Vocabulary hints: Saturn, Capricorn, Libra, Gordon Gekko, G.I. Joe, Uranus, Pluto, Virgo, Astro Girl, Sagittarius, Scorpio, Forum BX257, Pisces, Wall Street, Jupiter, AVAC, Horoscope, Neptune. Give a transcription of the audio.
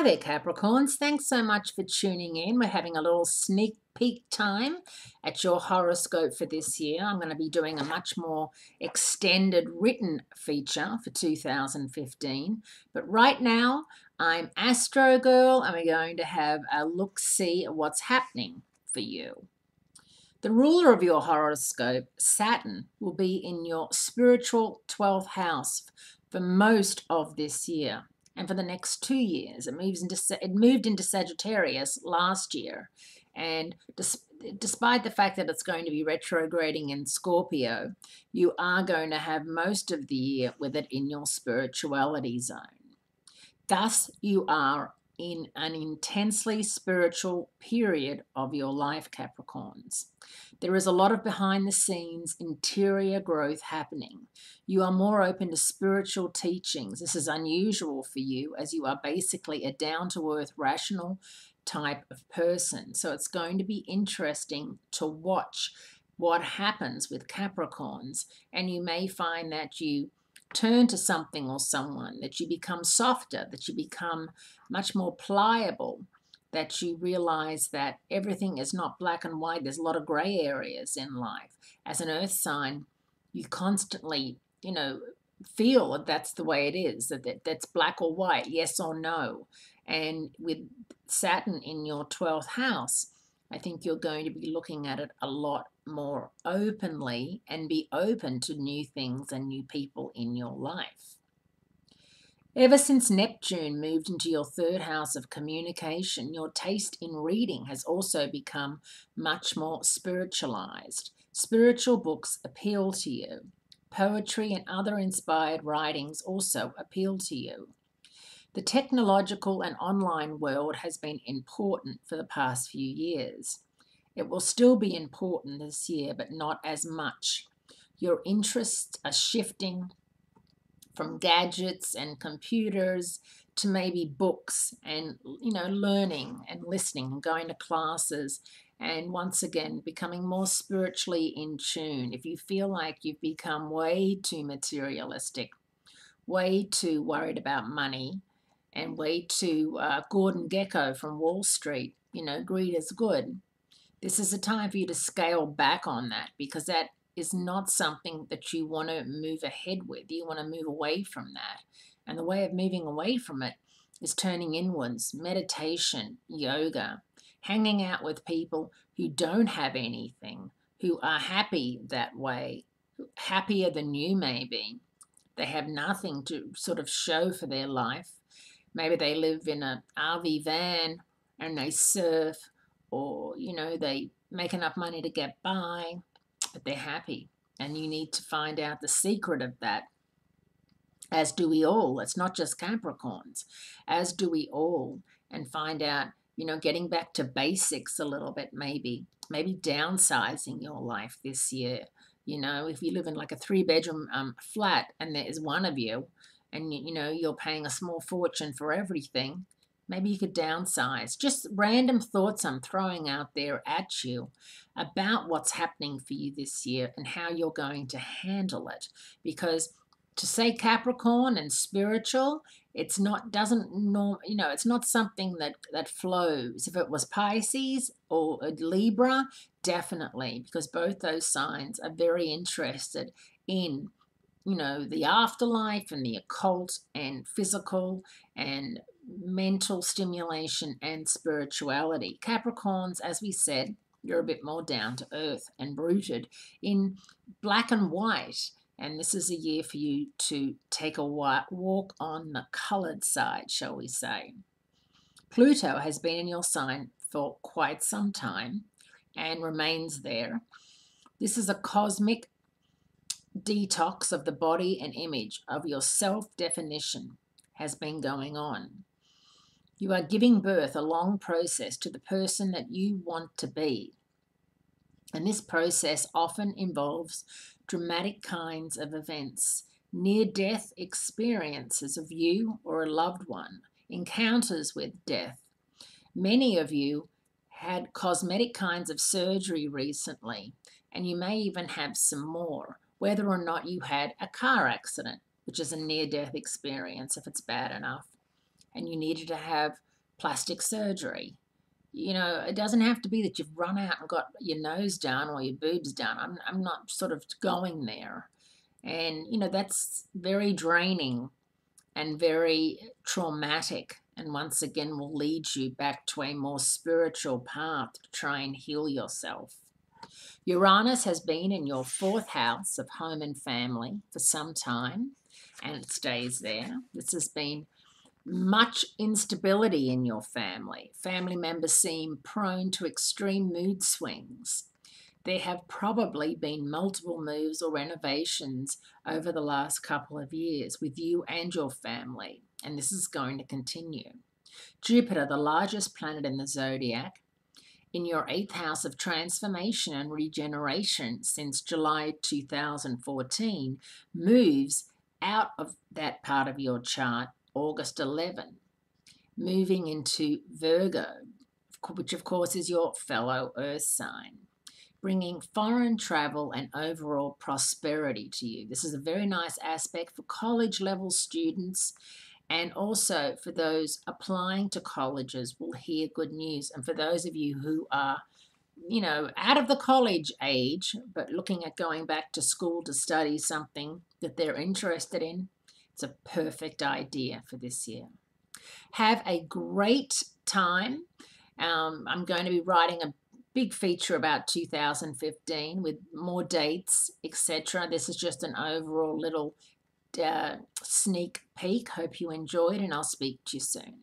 Hi there, Capricorns. Thanks so much for tuning in. We're having a little sneak peek time at your horoscope for this year. I'm going to be doing a much more extended written feature for 2015. But right now, I'm Astro Girl and we're going to have a look-see at what's happening for you. The ruler of your horoscope, Saturn, will be in your spiritual 12th house for most of this year. And for the next 2 years, it moved into Sagittarius last year. And despite the fact that it's going to be retrograding in Scorpio, you are going to have most of the year with it in your spirituality zone. Thus, you are in an intensely spiritual period of your life, Capricorns. There is a lot of behind-the-scenes interior growth happening. You are more open to spiritual teachings. This is unusual for you as you are basically a down-to-earth, rational type of person. So it's going to be interesting to watch what happens with Capricorns, and you may find that you turn to something or someone, that you become softer, that you become much more pliable, that you realize that everything is not black and white. There's a lot of gray areas in life. As an earth sign, you constantly, feel that that's the way it is, that's black or white, yes or no. And with Saturn in your 12th house, I think you're going to be looking at it a lot more openly and be open to new things and new people in your life. Ever since Neptune moved into your 3rd house of communication, your taste in reading has also become much more spiritualized. Spiritual books appeal to you. Poetry and other inspired writings also appeal to you. The technological and online world has been important for the past few years. It will still be important this year, but not as much. Your interests are shifting from gadgets and computers to maybe books and, learning and listening and going to classes and once again becoming more spiritually in tune. If you feel like you've become way too materialistic, way too worried about money, and way to Gordon Gekko from Wall Street, greed is good. This is a time for you to scale back on that, because that is not something that you want to move ahead with. You want to move away from that. And the way of moving away from it is turning inwards, meditation, yoga, hanging out with people who don't have anything, who are happy that way, happier than you maybe. They have nothing to sort of show for their life. Maybe they live in an RV van and they surf, or, they make enough money to get by, but they're happy. And you need to find out the secret of that, as do we all. It's not just Capricorns, as do we all, and find out, getting back to basics a little bit maybe downsizing your life this year. If you live in like a 3-bedroom flat and there is one of you, and you're paying a small fortune for everything, maybe you could downsize. Just random thoughts I'm throwing out there at you about what's happening for you this year and how you're going to handle it. Because to say Capricorn and spiritual, it's not something that flows. If it was Pisces or Libra, definitely, because both those signs are very interested in the afterlife and the occult and physical and mental stimulation and spirituality. Capricorns, as we said, you're a bit more down to earth and rooted in black and white. And this is a year for you to take a walk on the colored side, shall we say. Pluto has been in your sign for quite some time and remains there. This is a cosmic detox of the body and image of your self-definition has been going on. You are giving birth, a long process, to the person that you want to be. And this process often involves dramatic kinds of events, near-death experiences of you or a loved one, encounters with death. Many of you had cosmetic kinds of surgery recently, and you may even have some more, whether or not you had a car accident, which is a near-death experience if it's bad enough, and you needed to have plastic surgery. You know, it doesn't have to be that you've run out and got your nose done or your boobs done. I'm not sort of going there. And, you know, that's very draining and very traumatic, and once again will lead you back to a more spiritual path to try and heal yourself. Uranus has been in your fourth house of home and family for some time, and it stays there. This has been much instability in your family. Family members seem prone to extreme mood swings. There have probably been multiple moves or renovations over the last couple of years with you and your family, and this is going to continue. Jupiter, the largest planet in the zodiac, in your eighth house of transformation and regeneration since July 2014, moves out of that part of your chart August 11, moving into Virgo, which of course is your fellow earth sign, bringing foreign travel and overall prosperity to you. This is a very nice aspect for college-level students, and also for those applying to colleges will hear good news. And for those of you who are, you know, out of the college age but looking at going back to school to study something that they're interested in, it's a perfect idea for this year. Have a great time. I'm going to be writing a big feature about 2015 with more dates, etc. This is just an overall little sneak peek. Hope you enjoyed, and I'll speak to you soon.